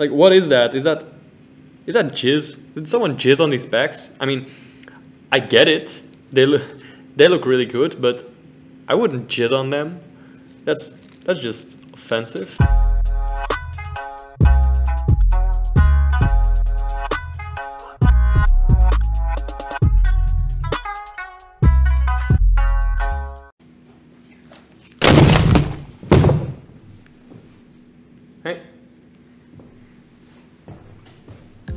Like, what is that? Is that jizz? Did someone jizz on these packs? I mean, I get it. They look really good, but I wouldn't jizz on them. That's just offensive.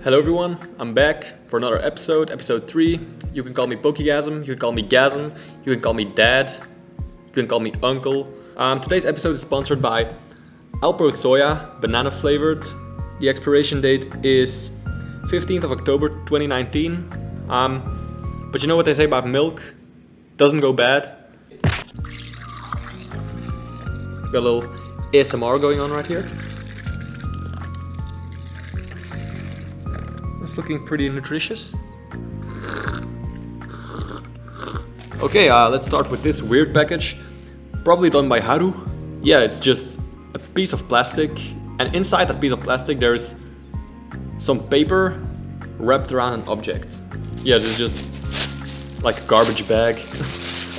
Hello everyone, I'm back for another episode, episode 3. You can call me Pokegasm, you can call me Gasm, you can call me Dad, you can call me Uncle. Today's episode is sponsored by Alpro Soya, banana flavored. The expiration date is 15th of October 2019. But you know what they say about milk? Doesn't go bad. Got a little ASMR going on right here. Looking pretty nutritious. Okay, let's start with this weird package. Probably done by Haru. Yeah, it's just a piece of plastic, and inside that piece of plastic there is some paper wrapped around an object. Yeah, this is just like a garbage bag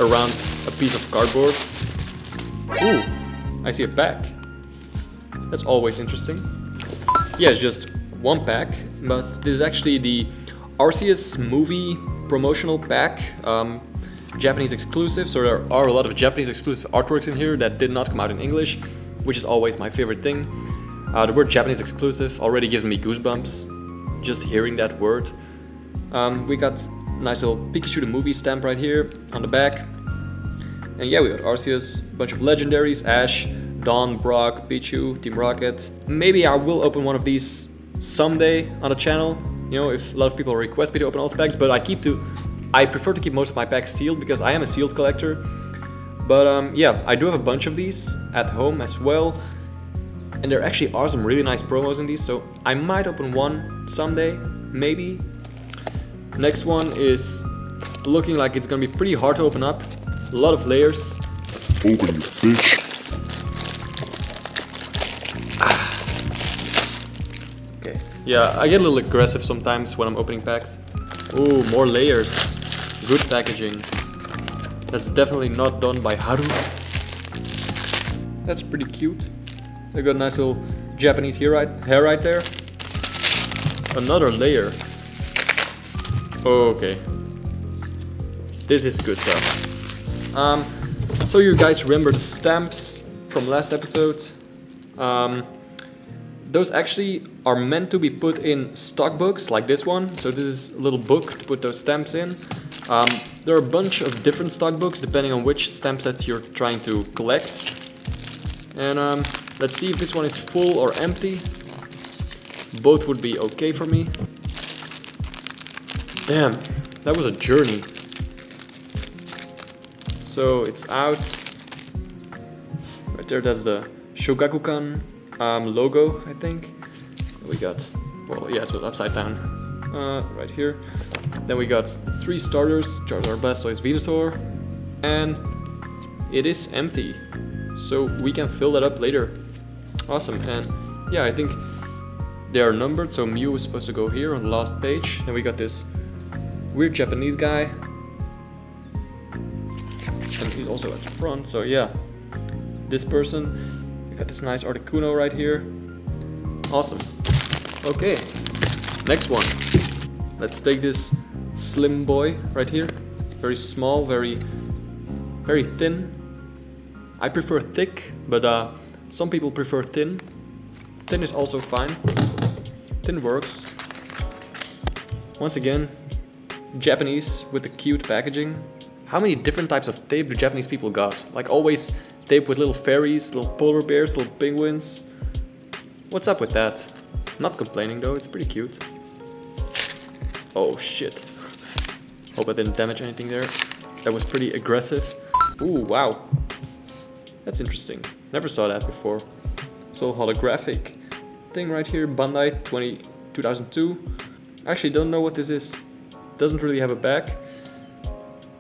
around a piece of cardboard. Ooh, I see a pack. That's always interesting. Yeah, it's just one pack, but this is actually the Arceus movie promotional pack, Japanese exclusive, so there are a lot of Japanese exclusive artworks in here that did not come out in English, which is always my favorite thing. The word Japanese exclusive already gives me goosebumps, just hearing that word. We got a nice little Pikachu the movie stamp right here on the back. And yeah, we got Arceus, bunch of legendaries, Ash, Dawn, Brock, Pichu, Team Rocket. Maybe I will open one of these someday on the channel, you know, if a lot of people request me to open all the packs, but I prefer to keep most of my packs sealed because I am a sealed collector. But yeah, I do have a bunch of these at home as well, and there actually are some really nice promos in these, so I might open one someday, maybe. Next one is looking like it's gonna be pretty hard to open up. A lot of layers. Open, you bitch. Yeah, I get a little aggressive sometimes when I'm opening packs. Ooh, more layers. Good packaging. That's definitely not done by Haru. That's pretty cute. They got a nice little Japanese hair right there. Another layer. Okay. This is good stuff. So you guys remember the stamps from last episode? Those actually are meant to be put in stock books like this one. So this is a little book to put those stamps in. There are a bunch of different stock books depending on which stamp set you're trying to collect. And let's see if this one is full or empty. Both would be okay for me. Damn, that was a journey. So it's out. Right there, that's the Shogakukan. Logo, I think. We got, well, yeah, so it's upside down. Right here. Then we got three starters, Charizard, Blastoise, Venusaur, and it is empty. So we can fill that up later. Awesome, and yeah, I think they are numbered, so Mew is supposed to go here on the last page. Then we got this weird Japanese guy. And he's also at the front, so yeah. This person. Got this nice Articuno right here. Awesome. Okay, next one. Let's take this slim boy right here. Very small, very thin. I prefer thick, but some people prefer thin. Thin is also fine. Thin works. Once again, Japanese with the cute packaging. How many different types of tape do Japanese people got? Like always tape with little fairies, little polar bears, little penguins. What's up with that? Not complaining though, it's pretty cute. Oh shit. Hope I didn't damage anything there. That was pretty aggressive. Ooh, wow. That's interesting. Never saw that before. So holographic thing right here, Bandai 2002. Actually don't know what this is. Doesn't really have a back.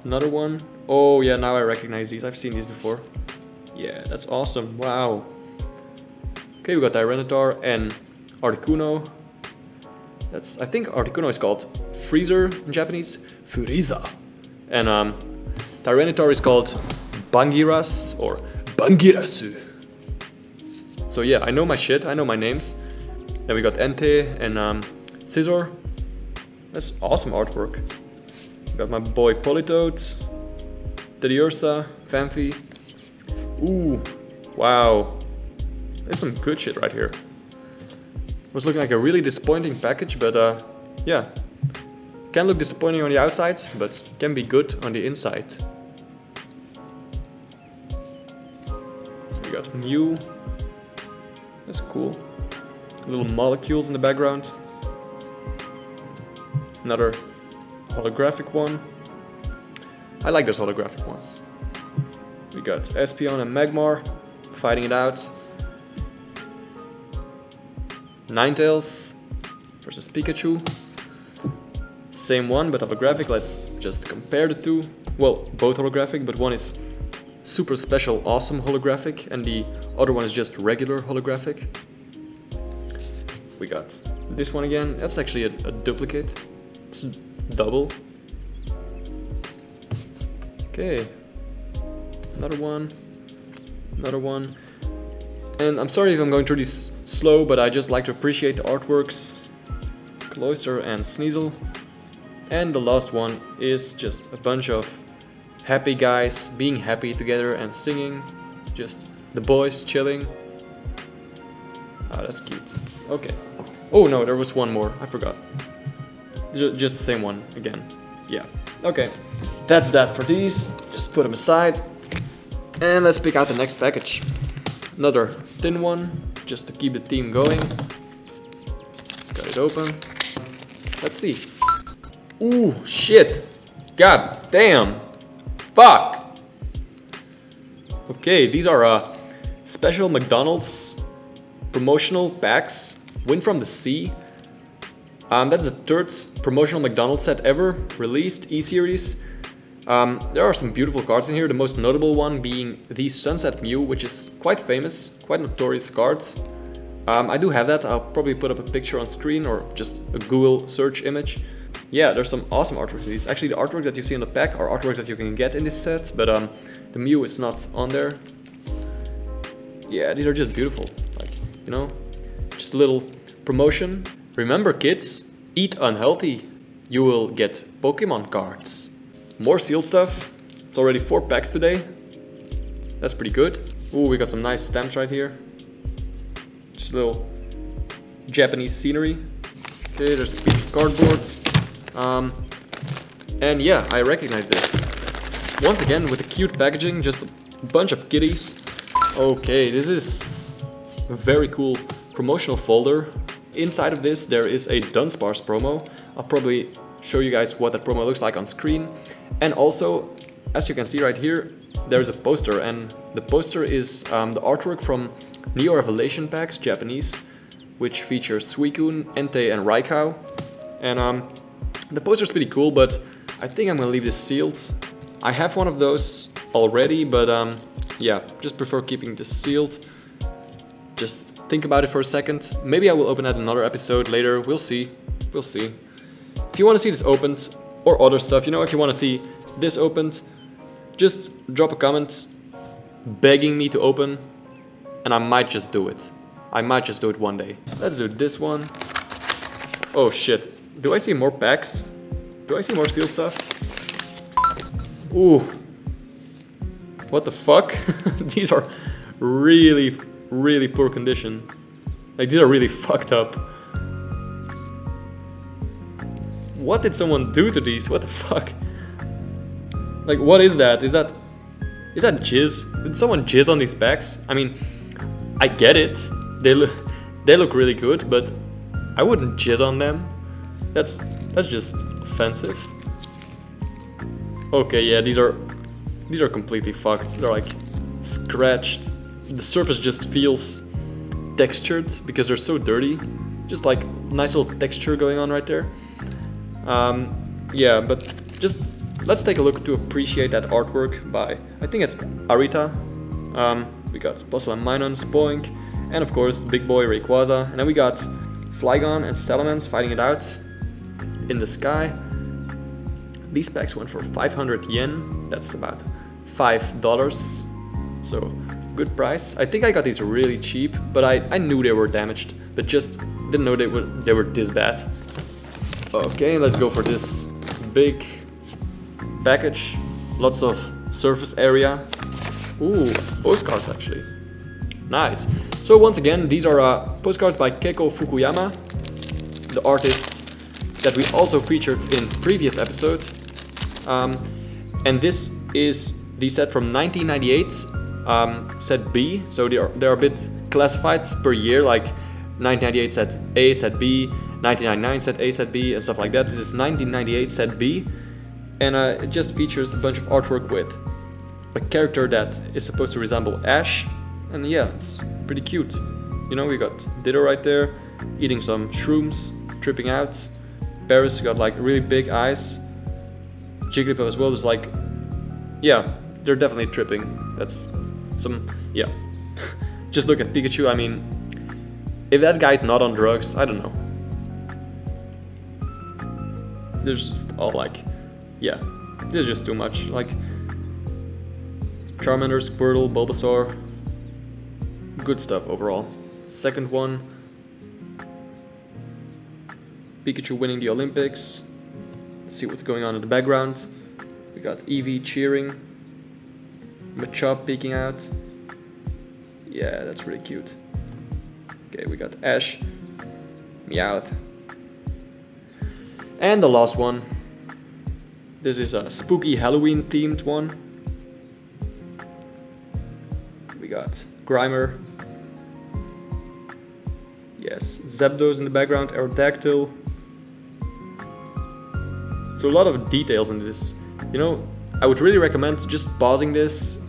Another one. Oh yeah, now I recognize these. I've seen these before. Yeah, that's awesome. Wow. Okay, we got Tyranitar and Articuno. That's, I think Articuno is called Freezer in Japanese, Furiza. And Tyranitar is called Bangiras or Bangirasu. So yeah, I know my shit, I know my names. Then we got Entei and Scizor. That's awesome artwork. We got my boy Politoed, Teddiursa, Fanfi. Ooh, wow. There's some good shit right here. It was looking like a really disappointing package, but yeah. Can look disappointing on the outside, but can be good on the inside. We got Mew. That's cool. Little molecules in the background. Another holographic one. I like those holographic ones. We got Espeon and Magmar fighting it out. Ninetales versus Pikachu. Same one, but holographic. Let's just compare the two. Well, both holographic, but one is super special awesome holographic and the other one is just regular holographic. We got this one again. That's actually a duplicate. It's double. Okay, another one, another one. And I'm sorry if I'm going through these slow, but I just like to appreciate the artworks. Cloyster and Sneasel. And the last one is just a bunch of happy guys being happy together and singing, just the boys chilling. Ah, that's cute. Okay. Oh no, there was one more, I forgot. Just the same one again. Yeah. Okay, that's that for these. Just put them aside and let's pick out the next package. Another thin one, just to keep the theme going. Let's cut it open. Let's see. Ooh, shit. God damn. Fuck! Okay, these are special McDonald's promotional packs. Wind from the Sea. That's the third promotional McDonald's set ever released, E-Series. There are some beautiful cards in here, the most notable one being the Sunset Mew, which is quite famous, quite notorious card. I do have that, I'll probably put up a picture on screen or just a Google search image. Yeah, there's some awesome artworks in these. Actually, the artworks that you see in the pack are artworks that you can get in this set, but the Mew is not on there. Yeah, these are just beautiful. Like, you know, just a little promotion. Remember, kids, eat unhealthy. You will get Pokemon cards. More sealed stuff. It's already 4 packs today. That's pretty good. Ooh, we got some nice stamps right here. Just a little Japanese scenery. Okay, there's a piece of cardboard. And yeah, I recognize this. Once again, with the cute packaging, just a bunch of kitties. Okay, this is a very cool promotional folder. Inside of this, there is a Dunsparce promo. I'll probably show you guys what that promo looks like on screen. And also, as you can see right here, there is a poster. And the poster is the artwork from Neo Revelation packs, Japanese, which features Suicune, Entei and Raikou. And the poster's pretty cool, but I think I'm gonna leave this sealed. I have one of those already, but yeah, just prefer keeping this sealed. Just think about it for a second. Maybe I will open that in another episode later. We'll see. We'll see. If you want to see this opened or other stuff, you know, if you want to see this opened, just drop a comment begging me to open, and I might just do it. I might just do it one day. Let's do this one. Oh shit. Do I see more packs? Do I see more sealed stuff? Ooh. What the fuck? These are really, really poor condition. Like, these are really fucked up. What did someone do to these? What the fuck? Like, what is that? Is that jizz? Did someone jizz on these packs? I mean, I get it. They look really good, but I wouldn't jizz on them. That's just offensive. Okay, yeah, these are completely fucked. They're like scratched. The surface just feels textured because they're so dirty. Just like nice little texture going on right there. Yeah, but just let's take a look to appreciate that artwork by, I think it's Arita. We got Bustle and Minun, Spoink, and of course Big Boy Rayquaza, and then we got Flygon and Salamence fighting it out in the sky. These packs went for 500 yen, that's about $5, so good price. I think I got these really cheap, but I knew they were damaged, but just didn't know they were this bad. Okay, let's go for this big package. Lots of surface area. Ooh, postcards actually. Nice. So once again, these are postcards by Keiko Fukuyama, the artist that we also featured in previous episodes. And this is the set from 1998, set B. So they are a bit classified per year, like 1998 set A, set B, 1999 set A, set B, and stuff like that. This is 1998 set B. And it just features a bunch of artwork with a character that is supposed to resemble Ash. And yeah, it's pretty cute. You know, we got Ditto right there, eating some shrooms, tripping out. Paris got like really big eyes. Jigglypuff as well is like, yeah, they're definitely tripping. That's some, yeah. Just look at Pikachu, I mean, if that guy's not on drugs, I don't know. There's just all like, yeah, there's just too much. Like, Charmander, Squirtle, Bulbasaur. Good stuff overall. Second one. Pikachu winning the Olympics. Let's see what's going on in the background. We got Eevee cheering. Machop peeking out. Yeah, that's really cute. Okay, we got Ash. Meowth. And the last one. This is a spooky Halloween themed one. We got Grimer. Yes, Zapdos in the background, Aerodactyl. So a lot of details in this. You know, I would really recommend just pausing this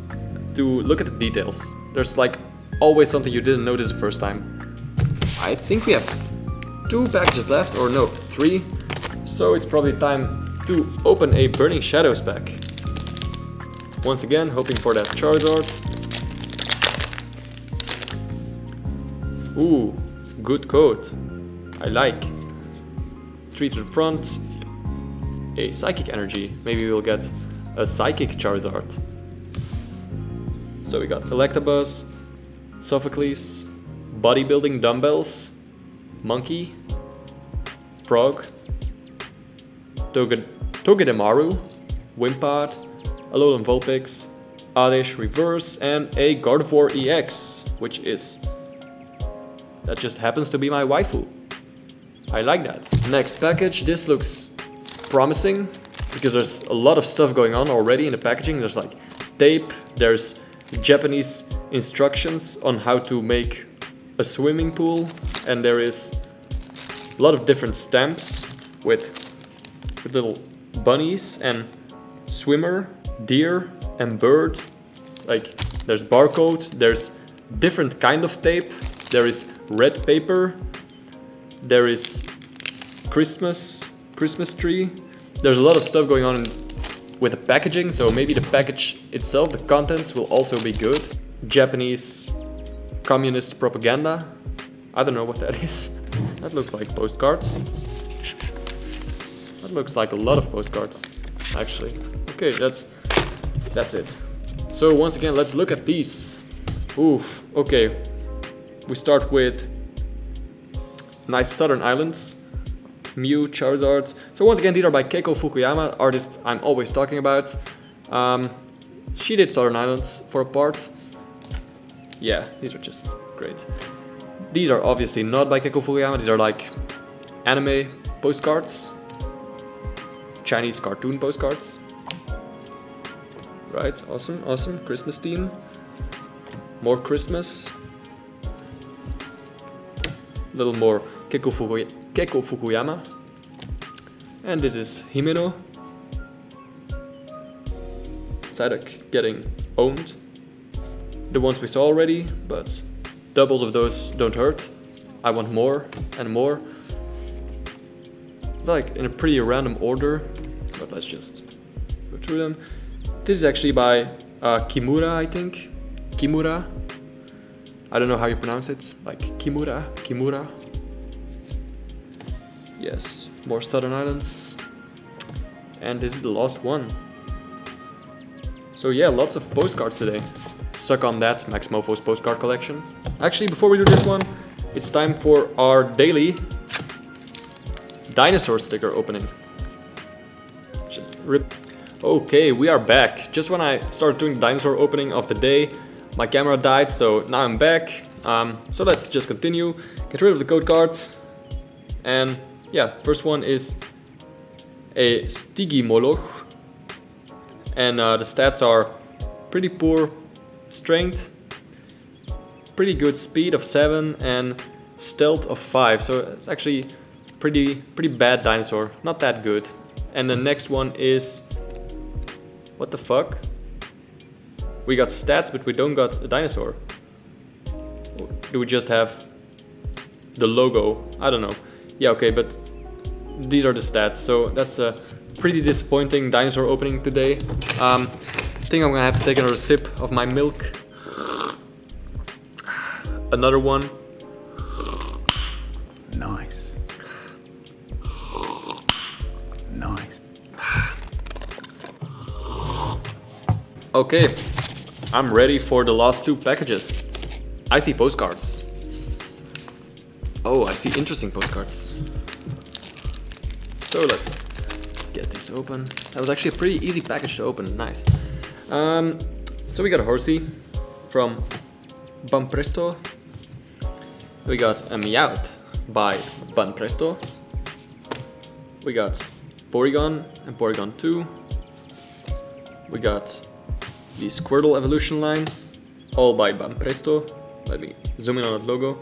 to look at the details. There's like always something you didn't notice the first time. I think we have two packages left, or no, three. So it's probably time to open a Burning Shadows pack. Once again, hoping for that Charizard. Ooh, good code. I like. 3 to the front. A Psychic Energy. Maybe we'll get a Psychic Charizard. So we got Electabuzz, Sophocles, Bodybuilding Dumbbells, Monkey, Frog, Togedemaru, Wimpod, Alolan Vulpix, Oddish Reverse, and a Gardevoir EX, which is... that just happens to be my waifu. I like that. Next package, this looks promising, because there's a lot of stuff going on already in the packaging. There's like tape, there's Japanese instructions on how to make a swimming pool, and there is a lot of different stamps with little bunnies and swimmer, deer and bird. Like, there's barcode, there's different kind of tape, there is red paper, there is Christmas tree. There's a lot of stuff going on with the packaging, so maybe the package itself, the contents, will also be good. Japanese communist propaganda. I don't know what that is. That looks like postcards. That looks like a lot of postcards, actually. Okay, that's it. So once again, let's look at these. Oof, okay. We start with nice Southern Islands, Mew, Charizard. So once again, these are by Keiko Fukuyama, artist I'm always talking about. She did Southern Islands for a part. Yeah, these are just great. These are obviously not by Keiko Fukuyama, these are like anime postcards. Chinese cartoon postcards. Right, awesome, awesome. Christmas theme. More Christmas. A little more Keiko Fukuyama. And this is Himeno. Psyduck getting owned. The ones we saw already, but doubles of those don't hurt. I want more and more. Like in a pretty random order. But let's just go through them. This is actually by Kimura, I think. Kimura. I don't know how you pronounce it. Like Kimura. Yes, more Southern Islands. And this is the last one. So yeah, lots of postcards today. Suck on that, Max Mofo's postcard collection. Actually, before we do this one, it's time for our daily dinosaur sticker opening. Just rip. Okay, we are back. Just when I started doing the dinosaur opening of the day, my camera died, so now I'm back. So let's just continue. Get rid of the code card. And yeah, first one is a Stigimoloch. And the stats are pretty poor strength, pretty good speed of 7 and stealth of 5. So it's actually pretty bad dinosaur, not that good. And the next one is, what the fuck? We got stats, but we don't got a dinosaur. Do we just have the logo? I don't know. Yeah, okay, but these are the stats. So that's a pretty disappointing dinosaur opening today. I think I'm gonna have to take another sip of my milk. Another one. Nice. Nice. Okay, I'm ready for the last two packages. I see postcards. Oh, I see interesting postcards. So let's get this open. That was actually a pretty easy package to open, nice. So we got a Horsey from Banpresto. We got a Meowth by Banpresto. We got Porygon and Porygon 2. We got the Squirtle evolution line, all by Banpresto. Let me zoom in on that logo.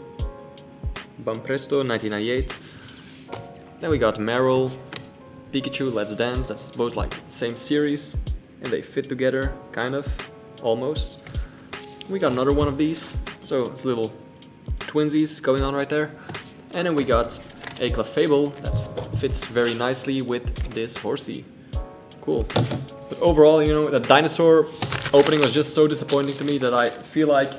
Banpresto 1998. Then we got Meryl, Pikachu, Let's Dance. That's both like same series. And they fit together, kind of, almost. We got another one of these, so it's little twinsies going on right there. And then we got a Clefable that fits very nicely with this Horsey. Cool. But overall, you know, the dinosaur opening was just so disappointing to me that I feel like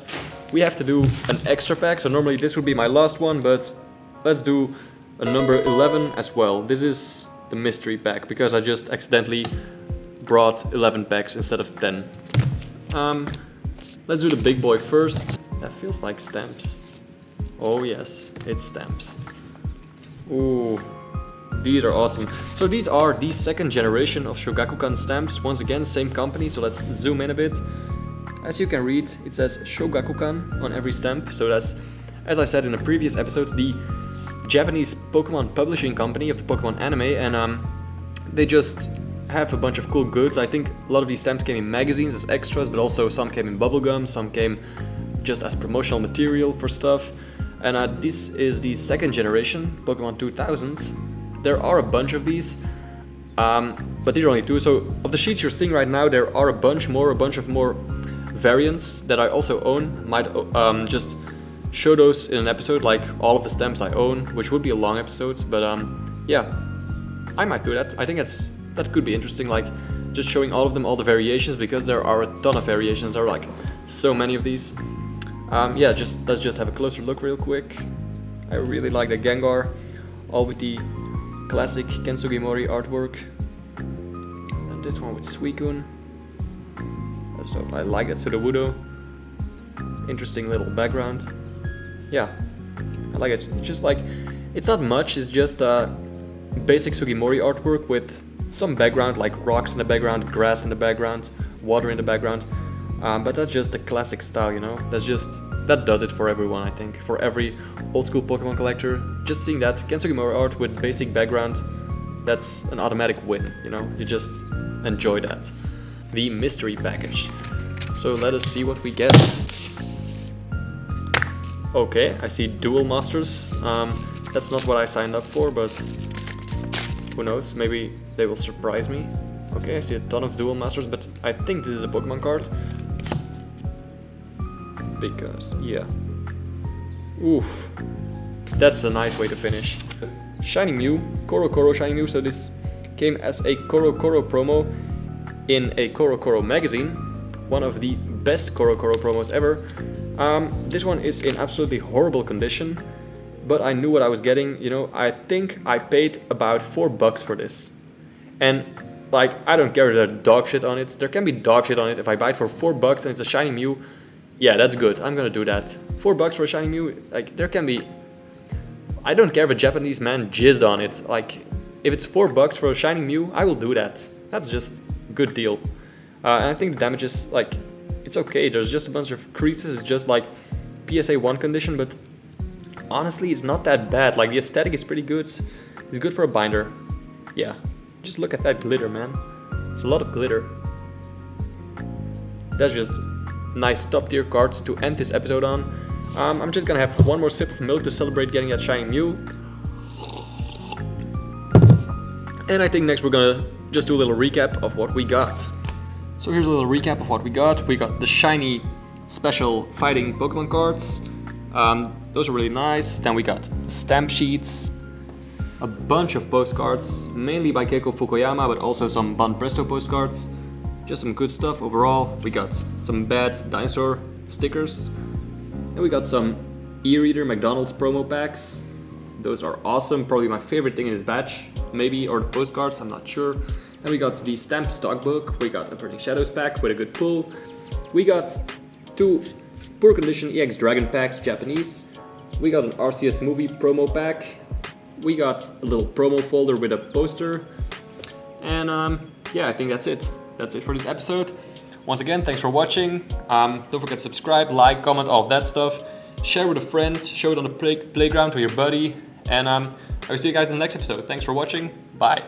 we have to do an extra pack. So normally this would be my last one, but let's do a number 11 as well. This is the mystery pack, because I just accidentally brought 11 packs instead of 10. Let's do the big boy first. That feels like stamps. Oh yes, it's stamps. Ooh, these are awesome. So these are the second generation of Shogakukan stamps. Once again, same company, so let's zoom in a bit. As you can read, it says Shogakukan on every stamp. So that's, as I said in a previous episode, the Japanese Pokemon publishing company of the Pokemon anime, and they just have a bunch of cool goods. I think a lot of these stamps came in magazines as extras, but also some came in bubblegum, some came just as promotional material for stuff. And this is the second generation, Pokemon 2000. There are a bunch of these, but these are only two. So of the sheets you're seeing right now, there are a bunch more variants that I also own. Might just show those in an episode, like all of the stamps I own, which would be a long episode, but yeah, I might do that. I think that's that could be interesting, like just showing all of them, all the variations, because there are a ton of variations. There are like so many of these. Yeah, just let's just have a closer look real quick. I really like the Gengar, all with the classic Kensugimori artwork. And this one with Suicune. That's what I like. That Sudowoodo. Interesting little background. Yeah, I like it. It's just like, it's not much. It's just basic Sugimori artwork with some background, like rocks in the background, grass in the background, water in the background, but that's just the classic style, you know. That's just, that does it for everyone, I think, for every old school Pokemon collector. Just seeing that Kensugimori art with basic background, that's an automatic win, you know. You just enjoy that. The mystery package. So let us see what we get. Okay, I see Dual Masters. That's not what I signed up for, but who knows, maybe they will surprise me. Okay, I see a ton of Dual Masters, but I think this is a Pokemon card. Because, yeah. Oof. That's a nice way to finish. Shiny Mew, Koro Koro Shiny Mew. So this came as a Koro Koro promo in a Koro Koro magazine. One of the best Koro Koro promos ever. This one is in absolutely horrible condition. but I knew what I was getting. You know, I think I paid about $4 for this. And like, I don't care if there's dog shit on it. There can be dog shit on it. If I buy it for $4 and it's a shiny Mew, yeah, that's good. I'm gonna do that. $4 for a shiny Mew, like, there can be... I don't care if a Japanese man jizzed on it. Like, if it's $4 for a shiny Mew, I will do that. That's just a good deal. And I think the damage is, like, it's okay. There's just a bunch of creases. It's just, like, PSA 1 condition, but honestly, it's not that bad. Like, the aesthetic is pretty good. It's good for a binder. Yeah. Just look at that glitter, man. It's a lot of glitter. That's just nice top tier cards to end this episode on. I'm just gonna have one more sip of milk to celebrate getting that shiny Mew. And I think next we're gonna just do a little recap of what we got. So here's a little recap of what we got. We got the shiny special fighting Pokemon cards. Those are really nice. Then we got stamp sheets. A bunch of postcards, mainly by Keiko Fukuyama, but also some Banpresto postcards. Just some good stuff overall. We got some bad dinosaur stickers. And we got some e-reader McDonald's promo packs. Those are awesome, probably my favorite thing in this batch. Maybe, or the postcards, I'm not sure. And we got the stamped stock book. We got a Burning Shadows pack with a good pull. We got two poor condition EX Dragon packs, Japanese. We got an Arceus movie promo pack. We got a little promo folder with a poster. And yeah, I think that's it. That's it for this episode. Once again, thanks for watching. Don't forget to subscribe, like, comment, all of that stuff. Share with a friend, show it on the playground to your buddy. And I will see you guys in the next episode. Thanks for watching. Bye.